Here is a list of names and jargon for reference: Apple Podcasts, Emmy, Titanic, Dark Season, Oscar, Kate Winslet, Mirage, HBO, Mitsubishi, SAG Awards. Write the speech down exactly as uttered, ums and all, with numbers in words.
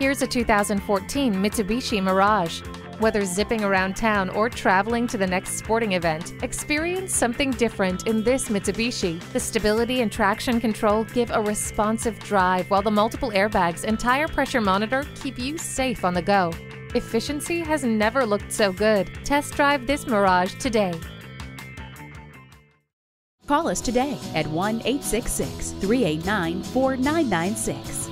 Here's a two thousand fourteen Mitsubishi Mirage. Whether zipping around town or traveling to the next sporting event, experience something different in this Mitsubishi. The stability and traction control give a responsive drive, while the multiple airbags and tire pressure monitor keep you safe on the go. Efficiency has never looked so good. Test drive this Mirage today. Call us today at one eight six six, three eight nine, four nine nine six.